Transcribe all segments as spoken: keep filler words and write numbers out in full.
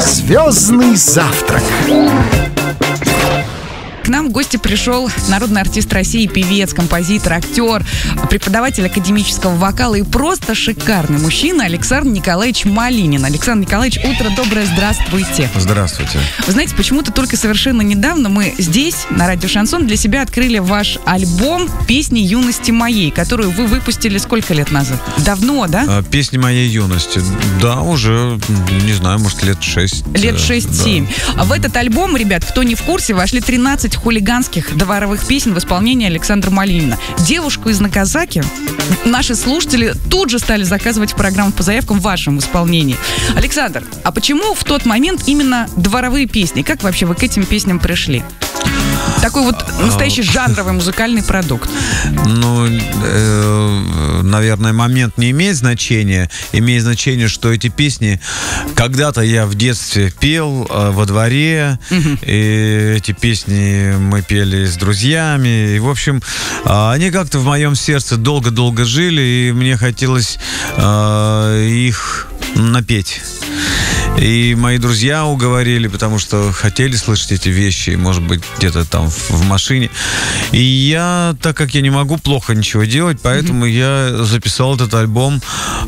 Звездный завтрак. К нам в гости пришел народный артист России, певец, композитор, актер, преподаватель академического вокала и просто шикарный мужчина Александр Николаевич Малинин. Александр Николаевич, утро доброе, здравствуйте. Здравствуйте. Вы знаете, почему-то только совершенно недавно мы здесь, на Радио Шансон, для себя открыли ваш альбом «Песни юности моей», которую вы выпустили сколько лет назад? Давно, да? «Песни моей юности». Да, уже, не знаю, может, лет шесть. Лет шесть-семь. Да. В этот альбом, ребят, кто не в курсе, вошли тринадцать хулиганских дворовых песен в исполнении Александра Малинина. «Девушку из Наказаки» наши слушатели тут же стали заказывать в программу по заявкам в вашем исполнении. Александр, а почему в тот момент именно дворовые песни? Как вообще вы к этим песням пришли? Такой вот настоящий жанровый музыкальный продукт. Ну, э, наверное, момент не имеет значения. Имеет значение, что эти песни когда-то я в детстве пел э, во дворе. Угу. И эти песни мы пели с друзьями. И, в общем, э, они как-то в моем сердце долго-долго жили. И мне хотелось э, их напеть. И мои друзья уговорили, потому что хотели слышать эти вещи, может быть, где-то там в машине. И я, так как я не могу плохо ничего делать, поэтому mm-hmm. я записал этот альбом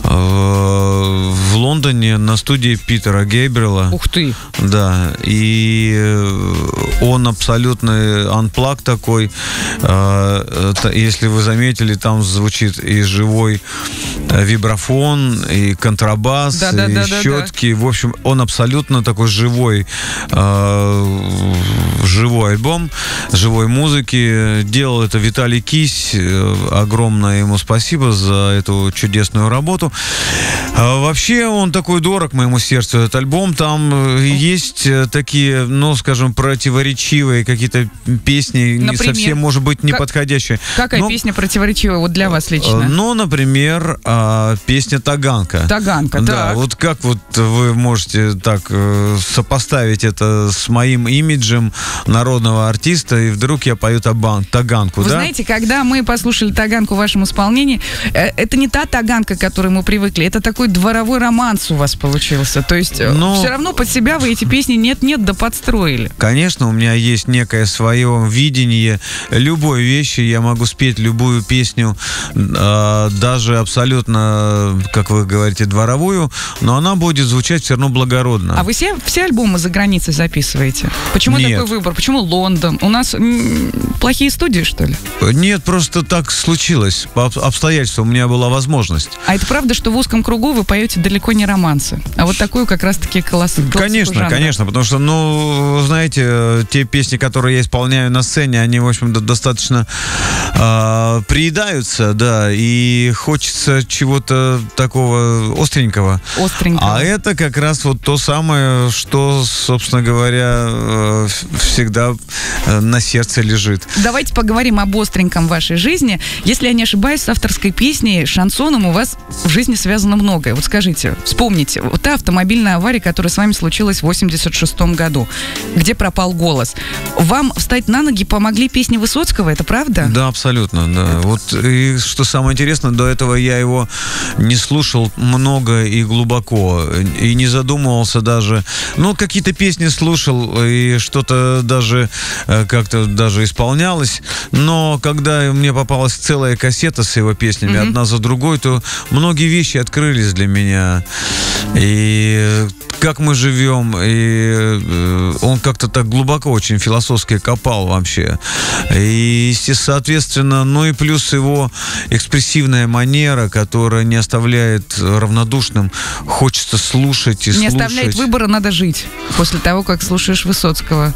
э, в Лондоне на студии Питера Гэбриела. Ух ты! Да, и он абсолютно анплаг такой. Э, э, если вы заметили, там звучит и живой вибрафон, и контрабас, да, да, и да, щетки, да, да. В общем, он абсолютно такой живой, э, живой альбом, живой музыки. Делал это Виталий Кись. Огромное ему спасибо за эту чудесную работу. А вообще он такой дорог моему сердцу, этот альбом. Там есть такие, ну, скажем, противоречивые какие-то песни, например, совсем, может быть, не подходящие. Какая но, песня противоречивая вот для вас лично? Ну, например, песня «Таганка». «Таганка», да. Так. Вот как вот вы можете так сопоставить это с моим имиджем народного артиста, и вдруг я пою табан, «Таганку», вы да? Вы знаете, когда мы послушали «Таганку» в вашем исполнении, это не та «Таганка», к которой мы привыкли, это такой дворовой романс у вас получился, то есть но... все равно под себя вы эти песни нет-нет да подстроили. Конечно, у меня есть некое свое видение любой вещи, я могу спеть любую песню, даже абсолютно, как вы говорите, дворовую, но она будет звучать все равно благородно. А вы все, все альбомы за границей записываете? Почему нет. Такой выбор? Почему Лондон? У нас плохие студии, что ли? Нет, просто так случилось. По обстоятельствам у меня была возможность. А это правда, что в узком кругу вы поете далеко не романсы, а вот такую как раз-таки классную? Конечно, жанра. Конечно, потому что, ну, знаете, те песни, которые я исполняю на сцене, они, в общем-то, достаточно э, приедаются, да, и хочется чего-то такого остренького. Остренького. А это как раз вот то самое, что, собственно говоря, э, всегда на сердце лежит. Давайте поговорим об остреньком вашей жизни. Если я не ошибаюсь, с авторской песней, шансоном у вас в жизни связано многое. Вот скажите, вспомните, вот та автомобильная авария, которая с вами случилась в восемьдесят шестом году, где пропал голос. Вам встать на ноги помогли песни Высоцкого, это правда? Да, абсолютно, да. Это... Вот, и что самое интересное, до этого я его не слушал много и глубоко, и не задумывался даже. Ну, какие-то песни слушал, и что-то даже как-то даже исполнялось, но когда мне попалась целая кассета с его песнями, mm-hmm. одна за другой, то многие вещи открылись для меня. И как мы живем, и он как-то так глубоко, очень философски копал вообще. И, соответственно, ну и плюс его экспрессивная манера, которая не оставляет равнодушным, хочется слушать и не слушать. Не оставляет выбора, надо жить после того, как слушаешь Высоцкого.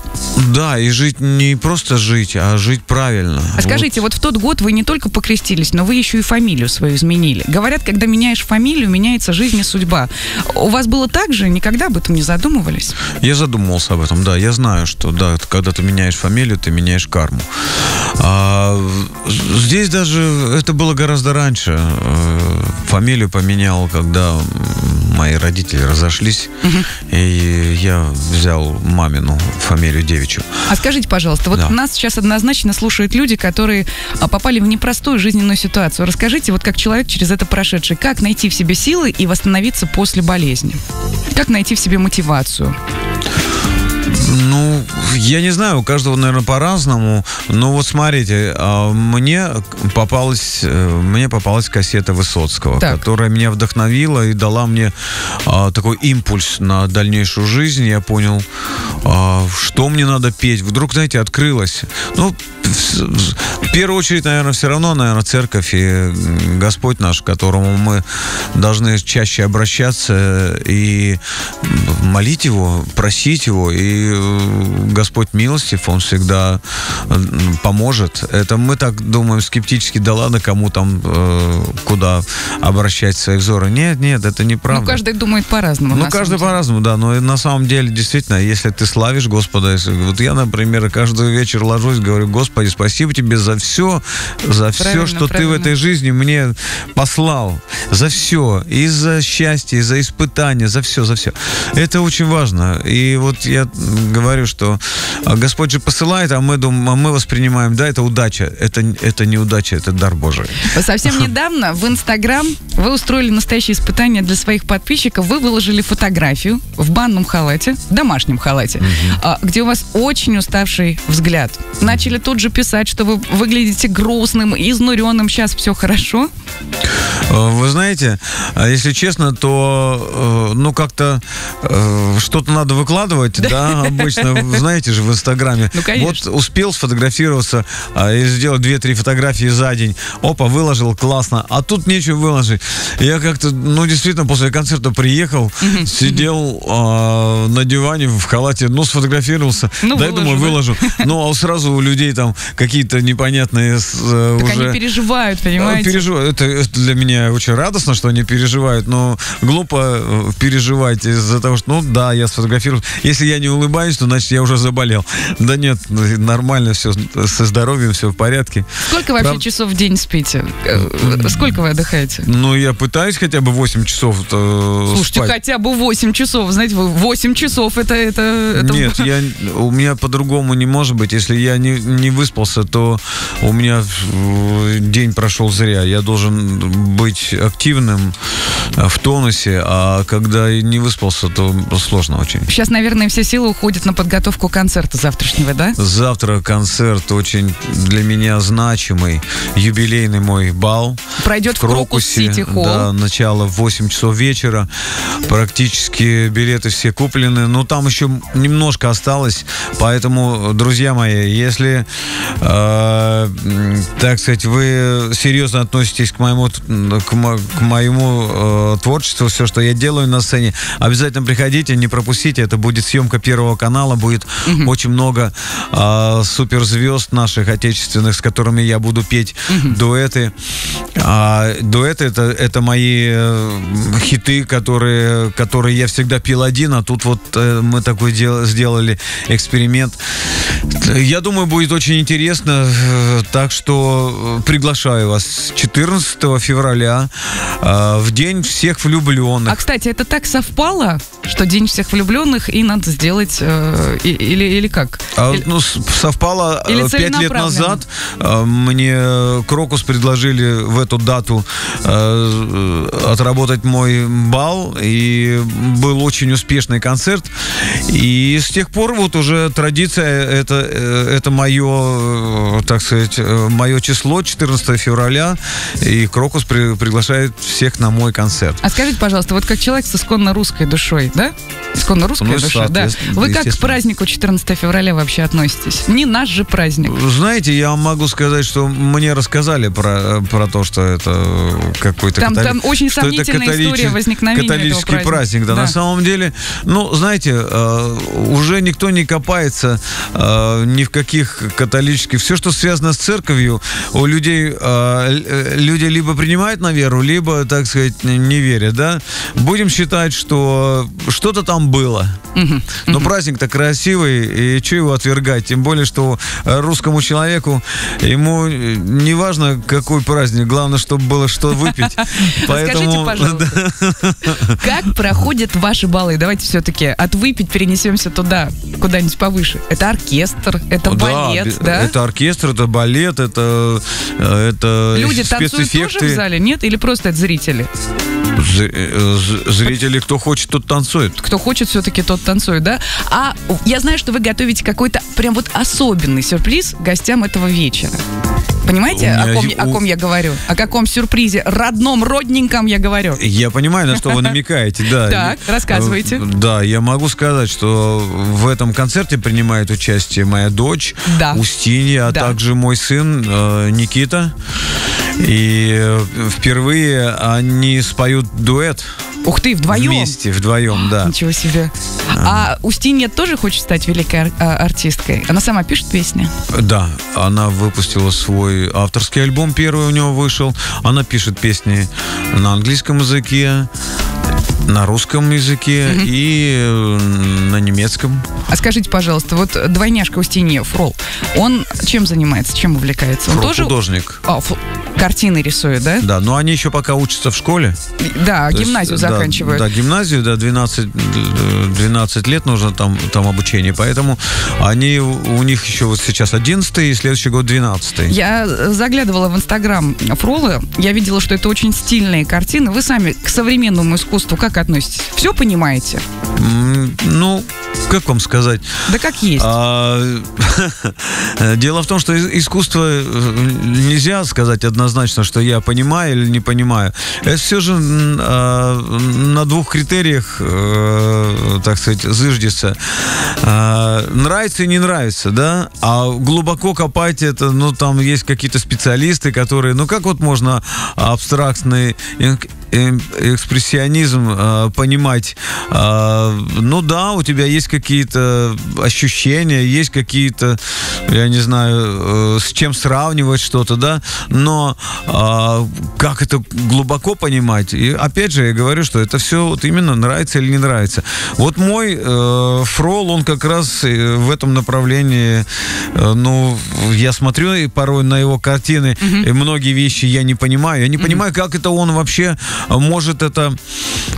Да, и жить не просто жить, а жить правильно. А скажите, вот, вот в тот год вы не только покрестились, но вы еще и фамилию свою изменили. Говорят, когда меняешь фамилию, меняется жизнь и судьба. У вас было так же? Никогда об этом не задумывались? Я задумывался об этом, да. Я знаю, что да, когда ты меняешь фамилию, ты меняешь карму. А здесь даже это было гораздо раньше. Фамилию поменял, когда... мои родители разошлись, угу. и я взял мамину фамилию девичью. А скажите, пожалуйста, вот да. нас сейчас однозначно слушают люди, которые попали в непростую жизненную ситуацию. Расскажите, вот как человек, через это прошедший, как найти в себе силы и восстановиться после болезни? Как найти в себе мотивацию? Ну, я не знаю, у каждого, наверное, по-разному. Но вот смотрите, мне попалась, мне попалась кассета Высоцкого, так. которая меня вдохновила и дала мне такой импульс на дальнейшую жизнь. Я понял, что мне надо петь. Вдруг, знаете, открылось. Ну, в первую очередь, наверное, все равно, наверное, церковь и Господь наш, к которому мы должны чаще обращаться и молить Его, просить Его. И Господь милостив, Он всегда поможет. Это мы так думаем скептически, да ладно, кому там, куда обращать свои взоры. Нет, нет, это неправда. Ну, каждый думает по-разному. Ну, каждый по-разному, да. Но на самом деле, действительно, если ты славишь Господа, если... вот я, например, каждый вечер ложусь, говорю: Господи, спасибо Тебе за все, за все, что правильно. Ты в этой жизни мне послал. За все. И за счастье, и за испытания, за все, за все. Это очень важно. И вот я говорю, что Господь же посылает, а мы, думаем, а мы воспринимаем, да, это удача. Это, это не удача, это дар Божий. Совсем недавно в Инстаграм вы устроили настоящее испытание для своих подписчиков. Вы выложили фотографию в банном халате, в домашнем халате, угу. где у вас очень уставший взгляд. Начали тут же писать, что вы выглядите грустным, изнуренным, сейчас все хорошо? Вы знаете, если честно, то ну как-то что-то надо выкладывать, да, да обычно, знаете же, в Инстаграме. Ну, вот успел сфотографироваться и сделать две-три фотографии за день. Опа, выложил, классно. А тут нечего выложить. Я как-то, ну действительно, после концерта приехал, mm-hmm. сидел mm-hmm. на диване в халате, ну сфотографировался, ну, да, я думаю, выложу. Ну, а сразу у людей там какие-то непонятные э, так уже... они переживают, понимаете? Переживают. Это, это для меня очень радостно, что они переживают, но глупо переживать из-за того, что, ну да, я сфотографировал. Если я не улыбаюсь, то значит я уже заболел. Да нет, нормально все, со здоровьем все в порядке. Сколько вообще Прав... часов в день спите? Сколько вы отдыхаете? Ну, я пытаюсь хотя бы восемь часов Слушайте, спать. Хотя бы восемь часов, знаете, восемь часов это... это, это... Нет, я, у меня по-другому не может быть. Если я не, не выспался, то у меня день прошел зря. Я должен быть активным, в тонусе, а когда не выспался, то сложно очень. Сейчас, наверное, все силы уходят на подготовку концерта завтрашнего, да? Завтра концерт очень для меня значимый, юбилейный мой бал. Пройдет в Крокус Сити Холл. Да, начало в восемь часов вечера. Практически билеты все куплены, но там еще немножко осталось, поэтому, друзья мои, если, э, так сказать, вы серьезно относитесь к моему, к, мо, к моему э, творчеству, все, что я делаю на сцене, обязательно приходите, не пропустите. Это будет съемка Первого канала, будет угу. очень много э, суперзвезд наших отечественных, с которыми я буду петь угу. дуэты. А, дуэты это, это мои э, хиты, которые, которые я всегда пел один, а тут вот э, мы такой дел, сделали эксперимент. Я думаю, будет очень интересно, так что приглашаю вас четырнадцатого февраля э, в День всех влюбленных. А, кстати, это так совпало, что День всех влюбленных и надо сделать, э, или, или как? А, или... Ну, совпало пять лет назад. Э, мне Крокус предложили в эту дату э, отработать мой бал, и был очень успешный концерт. И с тех пор вот уже традиция, это, это мое, так сказать, мое число, четырнадцатого февраля, и Крокус при, приглашает всех на мой концерт. А скажите, пожалуйста, вот как человек с исконно русской душой, да? Исконно русская ну, душа, да. Вы как к празднику четырнадцатого февраля вообще относитесь? Не наш же праздник. Знаете, я могу сказать, что мне рассказали про, про то, что это какой-то... Там, католи... там очень сомнительная история возникновения католический этого праздник, да. да. На самом деле, ну, знаете, уже никто не копается ни в каких католических... Все, что связано с церковью, у людей... Люди либо принимают на веру, либо, так сказать, не верят, да? Будем считать, что что-то там там было. Угу. Но угу. праздник-то красивый, и что его отвергать? Тем более, что русскому человеку, ему не важно, какой праздник, главное, чтобы было что выпить. Поэтому... Скажите, пожалуйста, как проходят ваши баллы? Давайте все-таки от выпить перенесемся туда, куда-нибудь повыше. Это оркестр, это балет, да? Это оркестр, это балет, это спецэффекты. Люди танцуют тоже в зале, нет? Или просто это зрители? Зрители, кто хочет, тот танцует. Кто хочет, все-таки тот танцует, да? А я знаю, что вы готовите какой-то прям вот особенный сюрприз гостям этого вечера. Понимаете, о ком, о ком я говорю? О каком сюрпризе? Родном, родненьком я говорю. Я понимаю, на что вы намекаете, да. Так, рассказывайте. Да, я могу сказать, что в этом концерте принимает участие моя дочь, Устинья, а также мой сын Никита. И впервые они споют дуэт. Ух ты, вдвоем? Вместе, вдвоем, да. Ничего себе. А, а Устинья тоже хочет стать великой ар- артисткой? Она сама пишет песни? Да, она выпустила свой авторский альбом, первый у него вышел. Она пишет песни на английском языке, на русском языке угу. и на немецком. А скажите, пожалуйста, вот двойняшка Устинья, Фрол, он чем занимается, чем увлекается? Он Фрол тоже художник. А, фу... Картины рисует, да? Да, но они еще пока учатся в школе. Да, то гимназию есть, заканчивают. Да, да, гимназию, да, двенадцать, двенадцать лет нужно там, там обучение, поэтому они, у них еще вот сейчас одиннадцатый и следующий год двенадцатый. Я заглядывала в инстаграм Фрола, я видела, что это очень стильные картины. Вы сами к современному искусству как относитесь? Все понимаете? М- ну, как вам сказать? Да как есть. Дело в том, что искусство нельзя сказать однозначно, однозначно, что я понимаю или не понимаю. Это все же э, на двух критериях, э, так сказать, зыждется. Э, нравится и не нравится, да? А глубоко копать это, ну, там есть какие-то специалисты, которые, ну, как вот можно абстрактный экспрессионизм э, понимать? Э, ну, да, у тебя есть какие-то ощущения, есть какие-то, я не знаю, э, с чем сравнивать что-то, да? Но А, как это глубоко понимать? И опять же, я говорю, что это все вот именно нравится или не нравится. Вот мой э, Фрол, он как раз в этом направлении, э, ну, я смотрю и порой на его картины, mm-hmm. и многие вещи я не понимаю. Я не mm-hmm. понимаю, как это он вообще может это...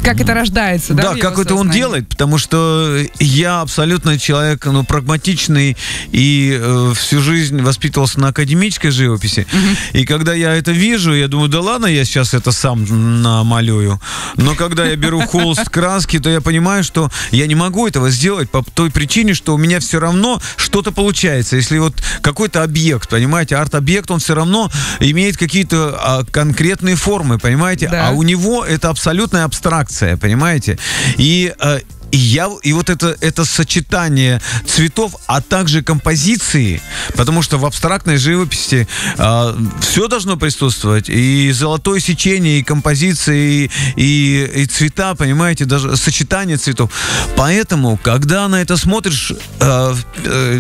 Как это рождается, да? Да, как это он делает, потому что я абсолютно человек, ну, прагматичный и э, всю жизнь воспитывался на академической живописи. Mm-hmm. И когда я это вижу, я думаю, да ладно, я сейчас это сам намалюю. Но когда я беру холст, краски, то я понимаю, что я не могу этого сделать по той причине, что у меня все равно что-то получается. Если вот какой-то объект, понимаете, арт-объект, он все равно имеет какие-то а, конкретные формы, понимаете? Да. А у него это абсолютная абстракция, понимаете? И... А, И, я, и вот это, это сочетание цветов, а также композиции, потому что в абстрактной живописи э, все должно присутствовать, и золотое сечение, и композиции, и, и, и цвета, понимаете, даже сочетание цветов. Поэтому, когда на это смотришь, э,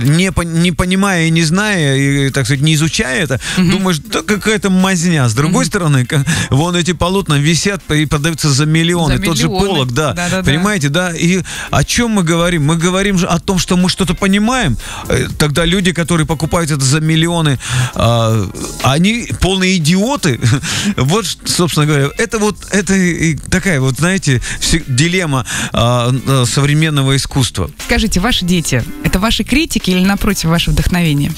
не, не понимая и не зная, и, так сказать, не изучая это, mm-hmm. думаешь, да какая-то мазня. С другой mm-hmm. стороны, как, вон эти полотна висят и продаются за миллионы. За миллионы. Тот же Поллок, да, да, да, понимаете, да, и о чем мы говорим? Мы говорим же о том, что мы что-то понимаем. Тогда люди, которые покупают это за миллионы, э, они полные идиоты. Вот, собственно говоря, это вот это и такая вот, знаете, дилемма э, современного искусства. Скажите, ваши дети, это ваши критики или, напротив, ваше вдохновение?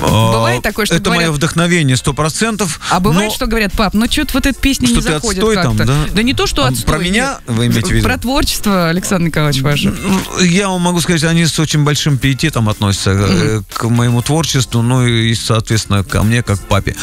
Бывает такое, что это говорят... мое вдохновение, сто процентов. А бывает, но... что говорят, пап, ну что-то вот эта песня что не заходит отстой как-то. Там, да? Да не то, что отстой. Про меня вы имеете в виду? Про творчество, Александр Николаевич, ваше. Я вам могу сказать, они с очень большим пиететом относятся mm-hmm. к моему творчеству, ну и, соответственно, ко мне, как к папе.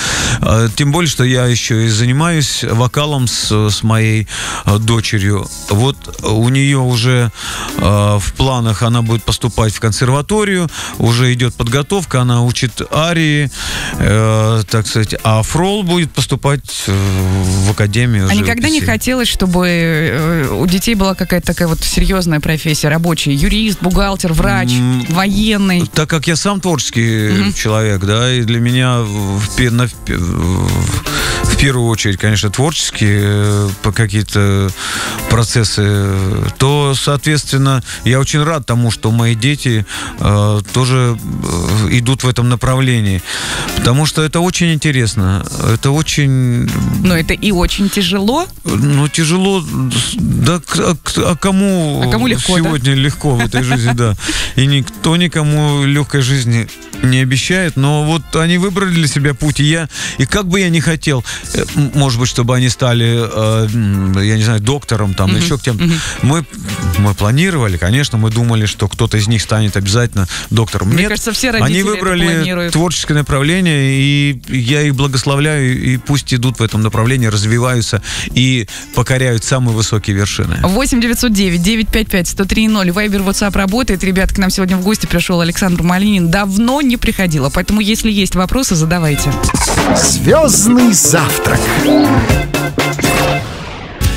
Тем более, что я еще и занимаюсь вокалом с, с моей дочерью. Вот у нее уже в планах она будет поступать в консерваторию, уже идет подготовка, она учит арии, э, так сказать, а Фрол будет поступать в академию. А никогда не хотелось, чтобы у детей была какая-то такая вот серьезная профессия, рабочая, юрист, бухгалтер, врач, mm, военный? Так как я сам творческий mm-hmm. человек, да, и для меня в, на, в первую очередь, конечно, творческие какие-то процессы, то, соответственно, я очень рад тому, что мои дети э, тоже идут в этом направлении, потому что это очень интересно, это очень... Но это и очень тяжело? Ну, тяжело, да, а, а кому, а кому легко, сегодня да? легко в этой жизни, да, и никто никому легкой жизни не обещает, но вот они выбрали для себя путь, и я, и как бы я ни хотел, может быть, чтобы они стали, э, я не знаю, доктором, там, mm-hmm. еще кем-то, mm-hmm. мы, мы планировали, конечно, мы думали, что кто-то из них станет обязательно доктором. Мне Нет, кажется, все родители они выбрали творческое направление, и я их благословляю, и пусть идут в этом направлении, развиваются и покоряют самые высокие вершины. восемь девятьсот девять девятьсот пятьдесят пять сто три ноль, Вайбер, WhatsApp работает. Ребят, к нам сегодня в гости пришел Александр Малинин, давно не приходила, поэтому если есть вопросы, задавайте. Звездный завтрак.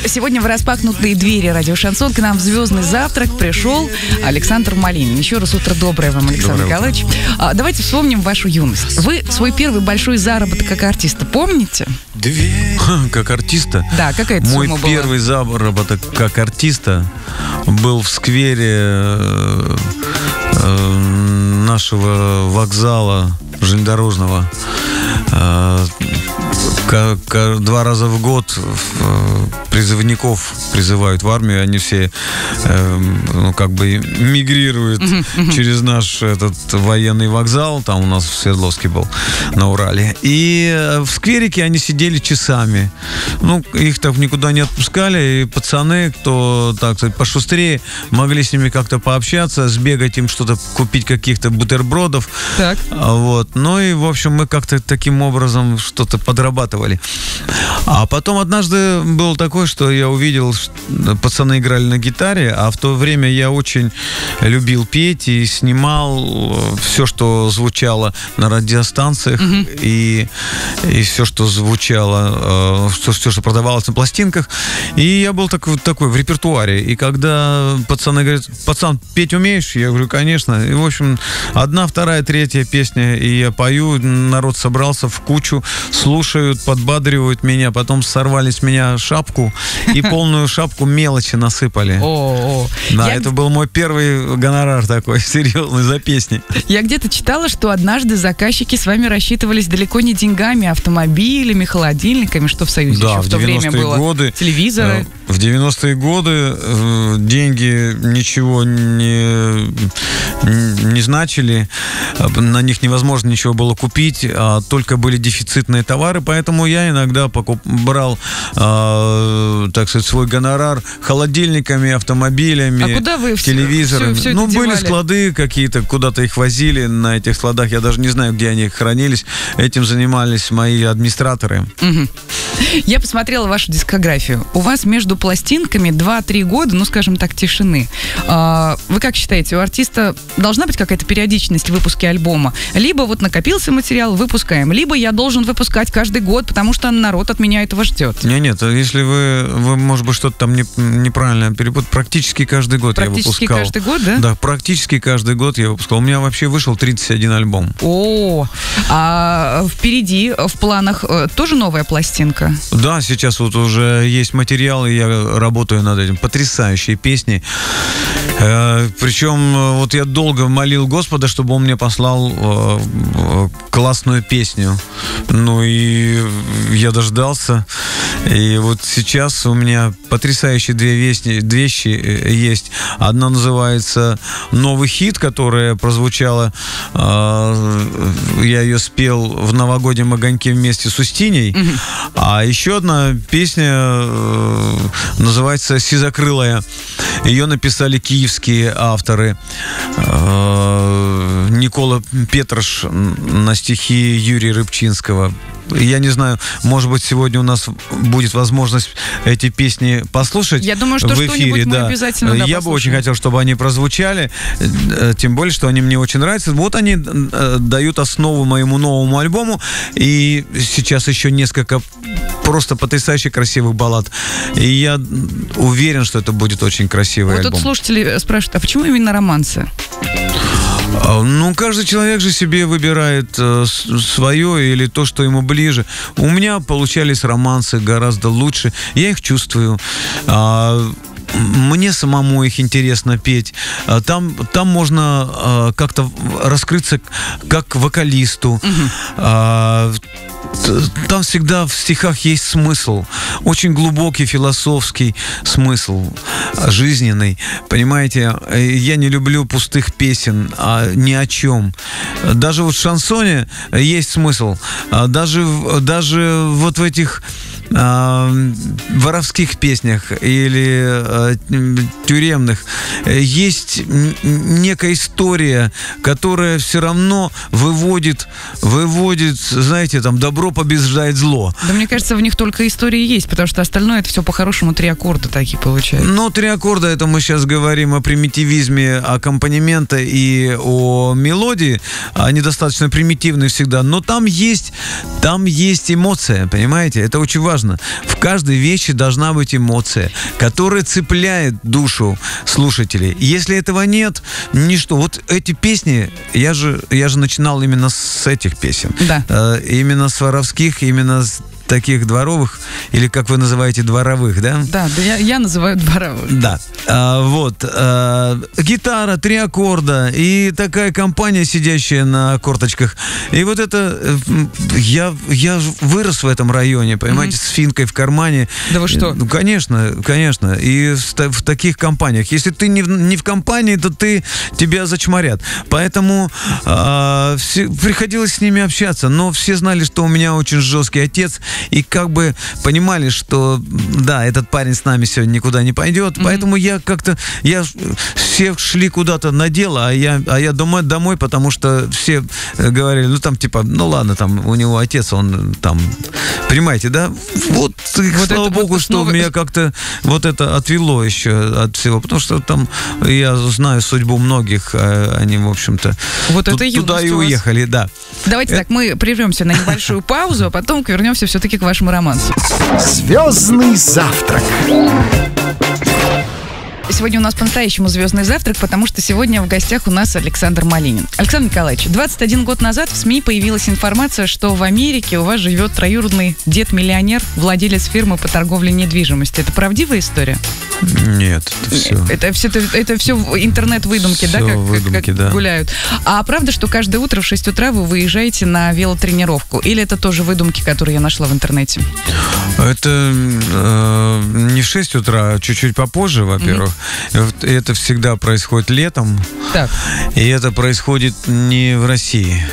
Сегодня в распахнутые двери Радио Шансон к нам в Звездный завтрак пришел Александр Малинин. Еще раз утро доброе вам, Александр доброе Николаевич. А, давайте вспомним вашу юность. Вы свой первый большой заработок как артиста помните? Дверь. Как артиста? Да, какая это сумма была? Мой первый заработок как артиста был в сквере нашего вокзала железнодорожного. Два раза в год призывников призывают в армию, они все э, ну, как бы мигрируют uh-huh, uh-huh. через наш этот военный вокзал, там у нас в Свердловске был, на Урале. И в скверике они сидели часами. Ну, их так никуда не отпускали, и пацаны, кто, так сказать, пошустрее, могли с ними как-то пообщаться, сбегать им что-то, купить каких-то бутербродов. Так. Вот. Ну и, в общем, мы как-то таким образом что-то подрабатывали. А потом однажды был такой, что я увидел, что пацаны играли на гитаре, а в то время я очень любил петь и снимал все, что звучало на радиостанциях, mm-hmm. и, и все, что звучало, все, все, что продавалось на пластинках. И я был такой, такой в репертуаре. И когда пацаны говорят: пацан, петь умеешь? Я говорю: конечно. И, в общем, одна, вторая, третья песня, и я пою, народ собрался в кучу, слушают, подбадривают меня, потом сорвали с меня шапку, и полную шапку мелочи насыпали. О-о-о. Да, я... это был мой первый гонорар такой, серьезный, за песни. Я где-то читала, что однажды заказчики с вами рассчитывались далеко не деньгами, а автомобилями, холодильниками, что в Союзе да, еще в, в то время было. Годы, телевизоры. В девяностые годы деньги ничего не, не значили, на них невозможно ничего было купить, а только были дефицитные товары, поэтому я иногда покуп, брал... так сказать, свой гонорар холодильниками, автомобилями, а куда вы телевизорами. Все, все ну, были девали? Склады какие-то, куда-то их возили на этих складах. Я даже не знаю, где они хранились. Этим занимались мои администраторы. Угу. Я посмотрела вашу дискографию. У вас между пластинками два-три года, ну, скажем так, тишины. Вы как считаете, у артиста должна быть какая-то периодичность в выпуске альбома? Либо вот накопился материал, выпускаем, либо я должен выпускать каждый год, потому что народ от меня этого ждет. Нет, нет, если вы, вы, может быть, что-то там не, неправильно перепутали, практически каждый год практически я выпускал. Практически каждый год, да? Да, практически каждый год я выпускал. У меня вообще вышел тридцать один альбом. О, а впереди в планах тоже новая пластинка? Да, сейчас вот уже есть материал, и я работаю над этим. Потрясающие песни. Э, причем вот я долго молил Господа, чтобы он мне послал э, классную песню. Ну и я дождался. И вот сейчас у меня потрясающие две вещи, две вещи есть. Одна называется «Новый хит», которая прозвучала, э, я ее спел в новогоднем огоньке вместе с Устиней. Mm-hmm. А еще одна песня э, называется «Сизокрылая». Ее написали киевские авторы. Э, Никола Петраш на стихи Юрия Рыбчинского. Я не знаю, может быть, сегодня у нас будет возможность эти песни послушать. Я думаю, что в эфире, да. Мы обязательно, да, я послушаем. Бы очень хотел, чтобы они прозвучали, тем более, что они мне очень нравятся. Вот они дают основу моему новому альбому, и сейчас еще несколько просто потрясающе красивых баллад. И я уверен, что это будет очень красивый вот альбом. Вот тут слушатели спрашивают, а почему именно романсы? Ну, каждый человек же себе выбирает э, свое или то, что ему ближе. У меня получались романсы гораздо лучше. Я их чувствую. А, мне самому их интересно петь. А, там, там можно а, как-то раскрыться как вокалисту. Mm-hmm. а, Там всегда в стихах есть смысл, очень глубокий философский смысл, жизненный. Понимаете, я не люблю пустых песен, а ни о чем. Даже вот в шансоне есть смысл. Даже, даже вот в этих а, воровских песнях или а, тюремных есть некая история, которая все равно выводит, выводит, знаете, там, добро побеждает зло. Да, мне кажется, в них только истории есть, потому что остальное это все по-хорошему три аккорда такие получается. Ну, три аккорда, это мы сейчас говорим о примитивизме аккомпанемента и о мелодии. Они достаточно примитивны всегда, но там есть, там есть эмоция, понимаете? Это очень важно. В каждой вещи должна быть эмоция, которая цепляет душу слушателей. Если этого нет, ничто. Вот эти песни, я же, я же начинал именно с этих песен. Да. Э, именно с воровских, именно с таких дворовых, или как вы называете, дворовых, да? Да, да, я, я называю дворовых. Да, а, вот. А, гитара, три аккорда, и такая компания, сидящая на корточках. И вот это... Я, я вырос в этом районе, понимаете, mm-hmm. с финкой в кармане. Да вы что? Ну, конечно, конечно. И в, в таких компаниях. Если ты не в, не в компании, то ты, тебя зачморят. Поэтому а, все, приходилось с ними общаться, но все знали, что у меня очень жесткий отец, и как бы понимали, что да, этот парень с нами сегодня никуда не пойдет, mm-hmm. поэтому я как-то я, все шли куда-то на дело, а я, а я домой, домой, потому что все говорили, ну там типа, ну ладно, там у него отец, он там, понимаете, да? Вот, вот слава это, богу, вот что снова... меня как-то вот это отвело еще от всего, потому что там я знаю судьбу многих, а они, в общем-то, вот ту- туда и уехали, да. Давайте это... так, мы прервемся на небольшую паузу, а потом вернемся все все-таки к вашему романсу. Звездный завтрак. Сегодня у нас по-настоящему звездный завтрак, потому что сегодня в гостях у нас Александр Малинин. Александр Николаевич, двадцать один год назад в СМИ появилась информация, что в Америке у вас живет троюродный дед-миллионер, владелец фирмы по торговле недвижимостью. Это правдивая история? Нет, это все. Это все, это, это все интернет-выдумки, все, да, как, выдумки, как, как да. гуляют. А правда, что каждое утро в шесть утра вы выезжаете на велотренировку? Или это тоже выдумки, которые я нашла в интернете? Это э, не в шесть утра, а чуть-чуть попозже, во-первых. Mm-hmm. Это всегда происходит летом, так. И это происходит не в России.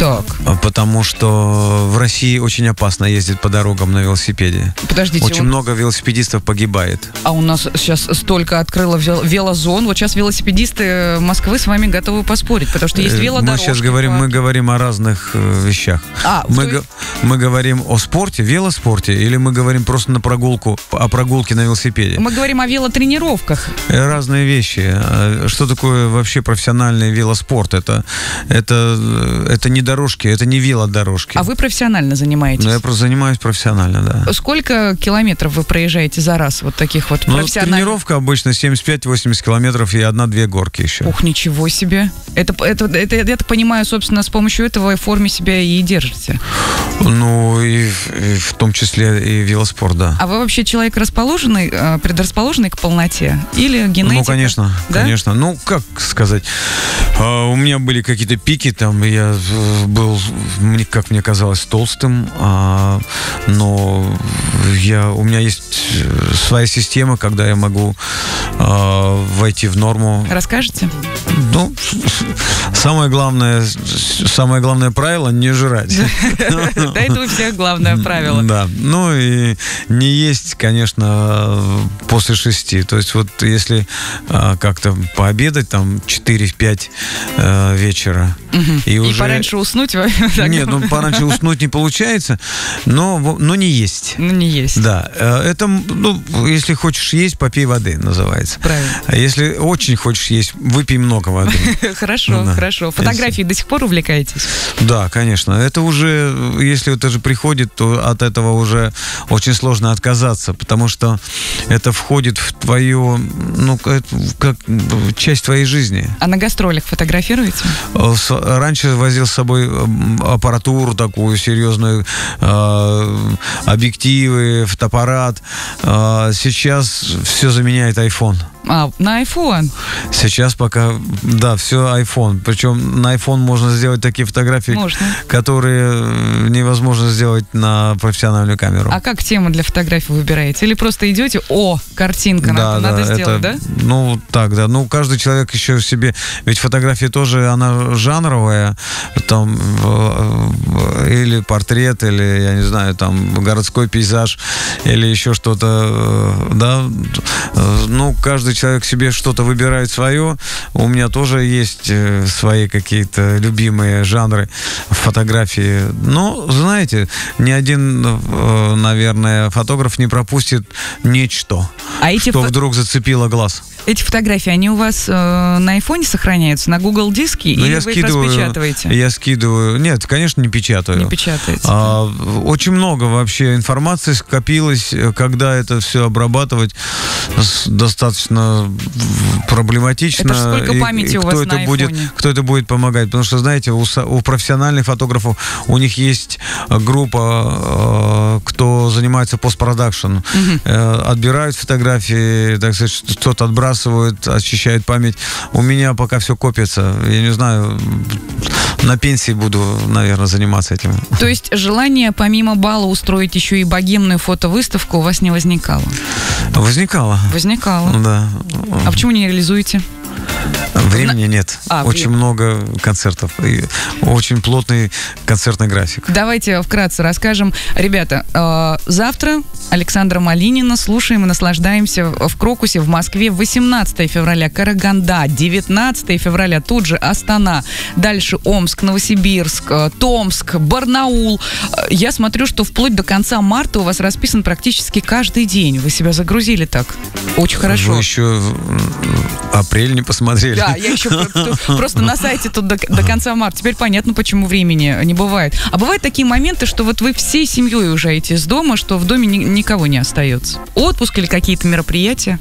Так. Потому что в России очень опасно ездить по дорогам на велосипеде. Подождите. Очень он... много велосипедистов погибает. А у нас сейчас столько открыло велозон. Вот сейчас велосипедисты Москвы с вами готовы поспорить, потому что есть велодорожки. Мы сейчас говорим, мы говорим о разных вещах. А, мы, той... г- мы говорим о спорте, велоспорте, или мы говорим просто на прогулку, о прогулке на велосипеде? Мы говорим о велотренировках. Разные вещи. Что такое вообще профессиональный велоспорт? Это, это, это не дорожки, это не велодорожки. А вы профессионально занимаетесь? Ну, я просто занимаюсь профессионально, да. Сколько километров вы проезжаете за раз вот таких вот ну, профессиональных? Тренировка обычно семьдесят пять-восемьдесят километров и одна-две горки еще. Ух, ничего себе. Это, это, это, я так понимаю, собственно, с помощью этого в форме себя и держите. Ну, и, и в том числе и велоспорт, да. А вы вообще человек расположенный, предрасположенный к полноте? Или генетика? Ну, конечно, да? Конечно. Ну, как сказать? У меня были какие-то пики, там, я... был, как мне казалось, толстым, а, но я, у меня есть своя система, когда я могу а, войти в норму. Расскажете? Ну, самое главное, самое главное правило — не жрать. Да, это у всех главное правило. Да, ну и не есть, конечно, после шести. То есть вот если как-то пообедать, там, четыре-пять э, вечера. Угу. И, и уже... пораньше уснуть? Нет, ну пораньше уснуть не получается, но, но не есть. Ну не есть. Да. Это, ну, если хочешь есть, попей воды, называется. Правильно. А если очень хочешь есть, выпей много воды. Хорошо, хорошо. Фотографии до сих пор увлекаетесь? Да, конечно. Это уже, если это же приходит, то от этого уже очень сложно отказаться, потому что это входит в твою, ну, как часть твоей жизни. А на гастролях фотографируете? Раньше возил с собой аппаратуру такую серьезную, объективы, фотоаппарат. Сейчас все заменяет iPhone. А, на iPhone? Сейчас пока, да, все iPhone. Причем на iPhone можно сделать такие фотографии, можно. которые невозможно сделать на профессиональную камеру. А как тему для фотографий выбираете? Или просто идете, о, картинка, да, надо, да, надо сделать, это, да? Ну, так, да. Ну, каждый человек еще в себе... Ведь фотография тоже, она жанровая, там, или портрет, или, я не знаю, там, городской пейзаж, или еще что-то, да. Ну, каждый человек себе что-то выбирает свое. У меня тоже есть свои какие-то любимые жанры фотографии. Но, знаете, ни один, наверное, фотограф не пропустит нечто, а эти что фо... вдруг зацепило глаз. Эти фотографии, они у вас э, на айфоне сохраняются, на Google диске, или я вы скидываю, их распечатываете? Я скидываю. Нет, конечно, не печатаю. Не печатаете. А, да. Очень много вообще информации скопилось, когда это все обрабатывать достаточно проблематично. Это же сколько памяти и, и у вас на айфоне? Будет, кто это будет помогать? Потому что, знаете, у, у профессиональных фотографов, у них есть группа, э, кто занимается постпродакшн. Угу. Э, отбирают фотографии, так сказать, что-то отбрасывают, очищают память. У меня пока все копится. Я не знаю, на пенсии буду, наверное, заниматься этим. То есть желание помимо бала устроить еще и богемную фотовыставку у вас не возникало? Возникало. Возникало. Да. А почему не реализуете? Времени нет. А, очень время. много концертов. И очень плотный концертный график. Давайте вкратце расскажем. Ребята, э, завтра Александра Малинина слушаем и наслаждаемся в Крокусе в Москве. восемнадцатого февраля Караганда, девятнадцатого февраля тут же Астана. Дальше Омск, Новосибирск, Томск, Барнаул. Я смотрю, что вплоть до конца марта у вас расписан практически каждый день. Вы себя загрузили так. Очень хорошо. Вы еще апрель не посмотрели. Да, я еще просто на сайте тут до, до конца марта. Теперь понятно, почему времени не бывает. А бывают такие моменты, что вот вы всей семьей уезжаете из дома, что в доме ни, никого не остается. Отпуск или какие-то мероприятия?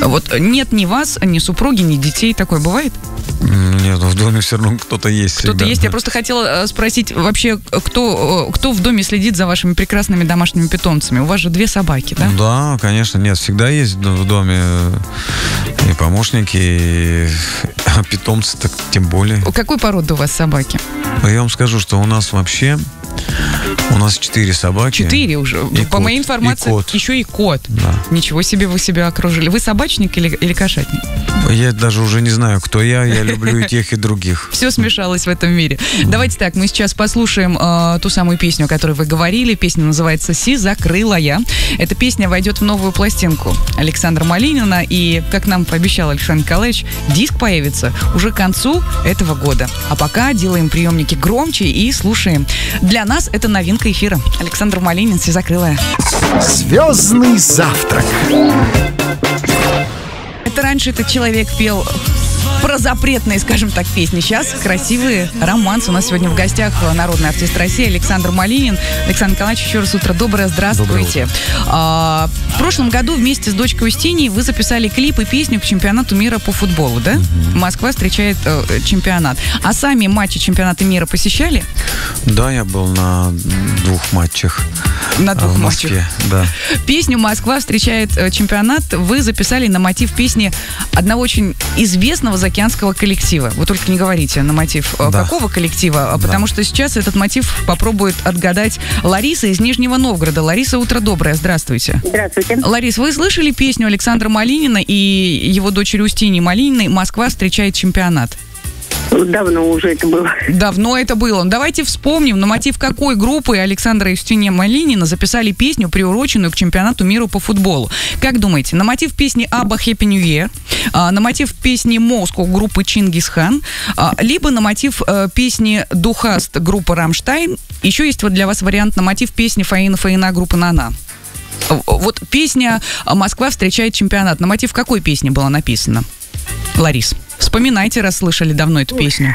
Вот нет ни вас, ни супруги, ни детей. Такое бывает? Нет, в доме все равно кто-то есть. Кто-то есть. Я просто хотела спросить вообще, кто, кто в доме следит за вашими прекрасными домашними питомцами? У вас же две собаки, да? Да, конечно. Нет, всегда есть в доме и помощники, и питомцы, так тем более. Какой породы у вас собаки? Я вам скажу, что у нас вообще... У нас четыре собаки. Четыре уже. И По кот, моей информации, и еще и кот. Да. Ничего себе, вы себя окружили. Вы собачник или, или кошатник? Я даже уже не знаю, кто я. Я люблю и тех, и других. Все смешалось в этом мире. Давайте так, мы сейчас послушаем ту самую песню, о которой вы говорили. Песня называется «Сизокрылая». Эта песня войдет в новую пластинку Александра Малинина. И, как нам пообещал Александр Николаевич, диск появится уже к концу этого года. А пока делаем приемники громче и слушаем. Для нас это новинка эфира. Александр Малинин, «Сизокрылая». «Звездный завтрак». Это раньше этот человек пел про запретные, скажем так, песни. Сейчас красивый романс. У нас сегодня в гостях народный артист России Александр Малинин. Александр Николаевич, еще раз утро доброе. Здравствуйте. Доброе. А, в прошлом году вместе с дочкой Устиньей вы записали клип и песню к чемпионату мира по футболу, да? Угу. Москва встречает э, чемпионат. А сами матчи чемпионата мира посещали? Да, я был на двух матчах. На двух в матчах? Москве, да. Песню «Москва встречает чемпионат» вы записали на мотив песни одного очень известного заокеанского коллектива. Вы только не говорите на мотив да. какого коллектива, потому да. что сейчас этот мотив попробует отгадать Лариса из Нижнего Новгорода. Лариса, утро доброе. Здравствуйте. Здравствуйте. Ларис, вы слышали песню Александра Малинина и его дочери Устиньи Малининой «Москва встречает чемпионат»? Давно уже это было. Давно это было. Давайте вспомним, на мотив какой группы Александра и Устинья Малинина записали песню, приуроченную к чемпионату мира по футболу. Как думаете, на мотив песни «Абба Хэппи Нью Йер», на мотив песни «Москва» группы «Чингисхан», либо на мотив песни «Духаст» группы «Рамштайн»? Еще есть вот для вас вариант на мотив песни «Фаина, Фаина» группы «Нана». Вот песня «Москва встречает чемпионат». На мотив какой песни была написана? Ларис, вспоминайте, раз слышали давно эту песню.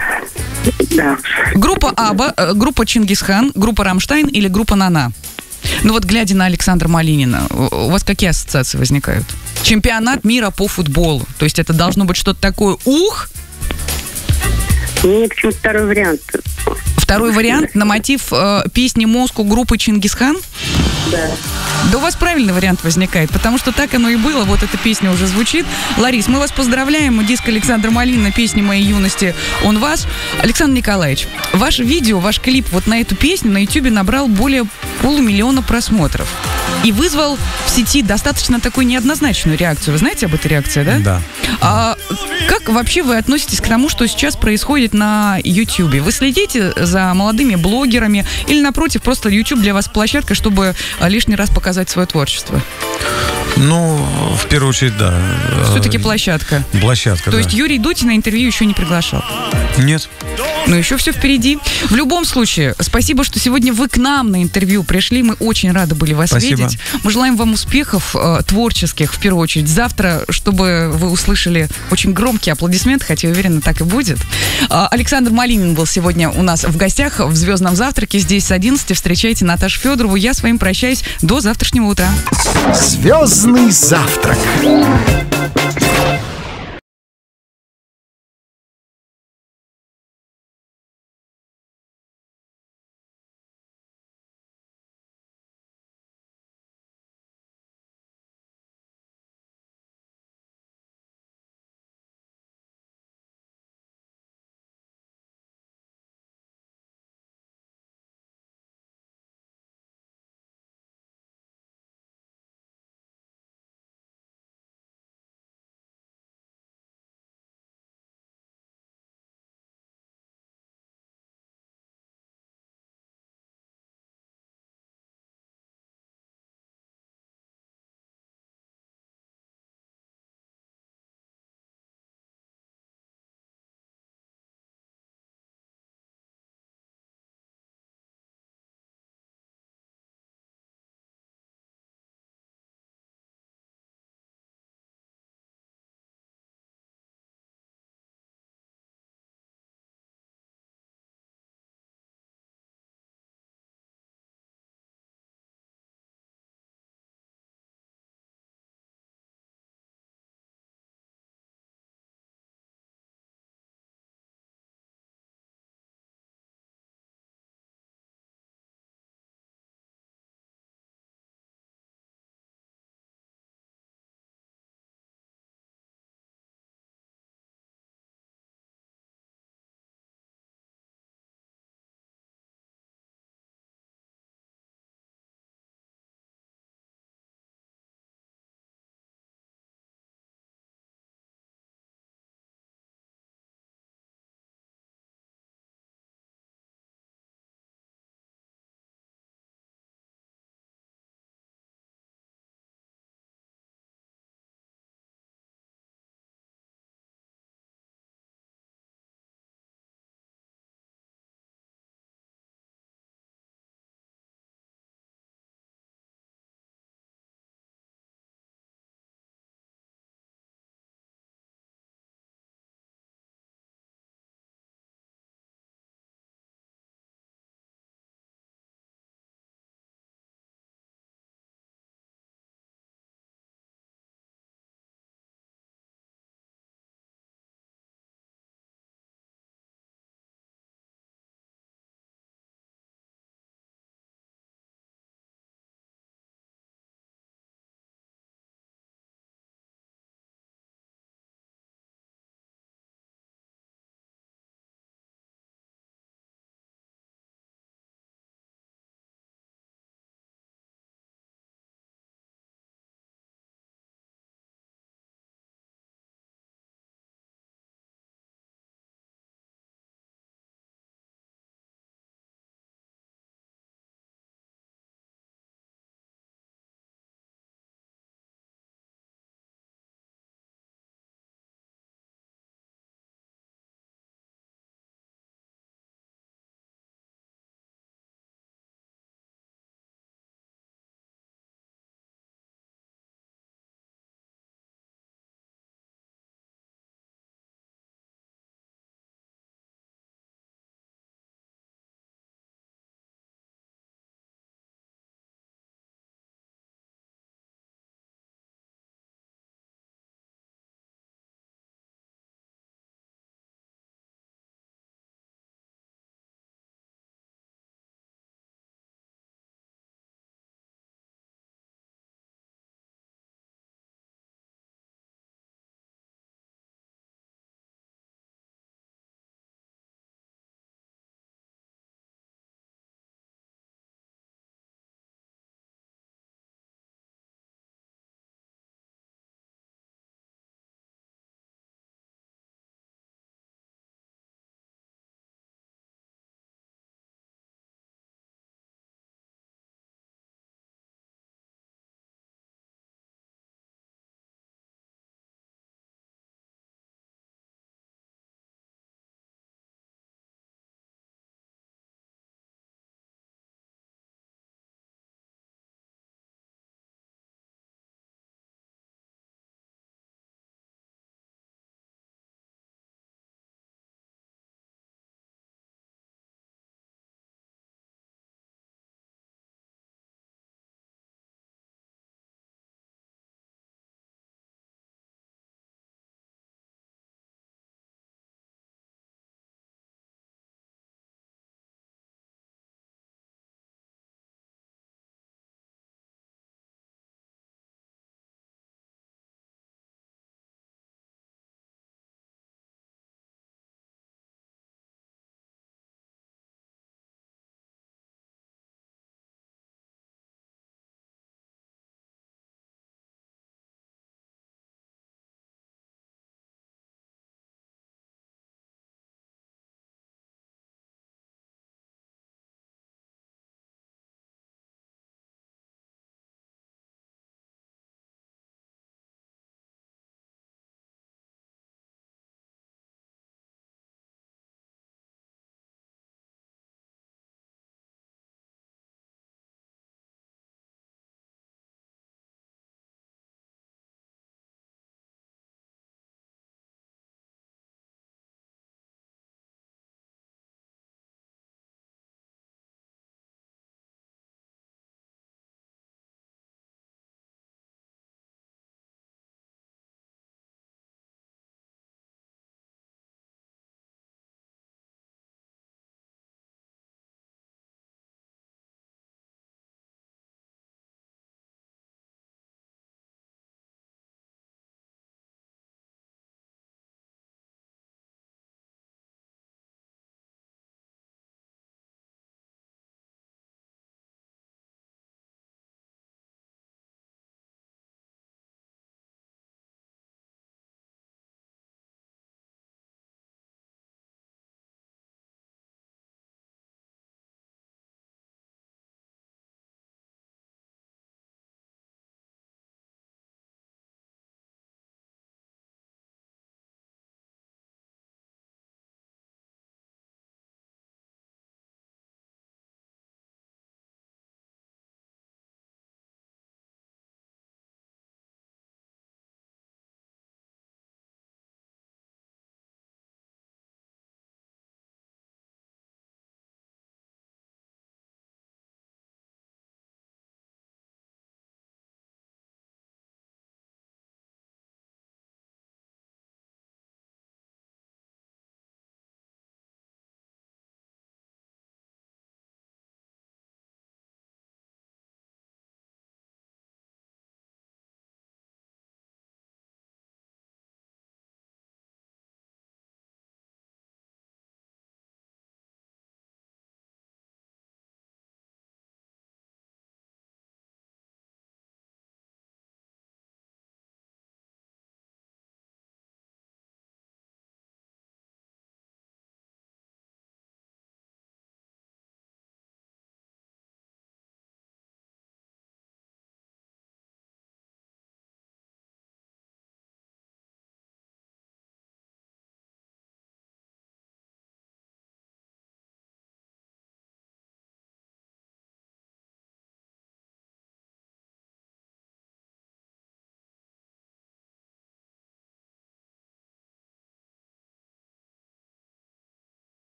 Да. Группа «Абба», группа «Чингисхан», группа «Рамштайн» или группа «Нана»? Ну вот, глядя на Александра Малинина, у вас какие ассоциации возникают? Чемпионат мира по футболу. То есть это должно быть что-то такое «ух». Мне почему-то второй вариант. Второй вариант на мотив э, песни «Москва» группы «Чингисхан»? Да. Да у вас правильный вариант возникает, потому что так оно и было. Вот эта песня уже звучит. Ларис, мы вас поздравляем. Диск Александра Малинина «Песни моей юности». Он ваш. Александр Николаевич, ваше видео, ваш клип вот на эту песню на Ютьюбе набрал более полумиллиона просмотров. И вызвал в сети достаточно такую неоднозначную реакцию. Вы знаете об этой реакции, да? Да. А как вообще вы относитесь к тому, что сейчас происходит на Ютьюбе? Вы следите за молодыми блогерами или, напротив, просто Ютьюб для вас площадка, чтобы лишний раз показать свое творчество? Ну, в первую очередь, да. Все-таки площадка. Площадка, да. То есть Юрий Дудь на интервью еще не приглашал? Нет. Но еще все впереди. В любом случае, спасибо, что сегодня вы к нам на интервью пришли. Мы очень рады были вас спасибо. видеть. Мы желаем вам успехов э, творческих, в первую очередь. Завтра, чтобы вы услышали очень громкий аплодисмент, хотя, уверена, так и будет. Э, Александр Малинин был сегодня у нас в гостях в «Звездном завтраке». Здесь с одиннадцати. Встречайте Наташу Федорову. Я с вами прощаюсь до завтрашнего утра. «Звездный завтрак».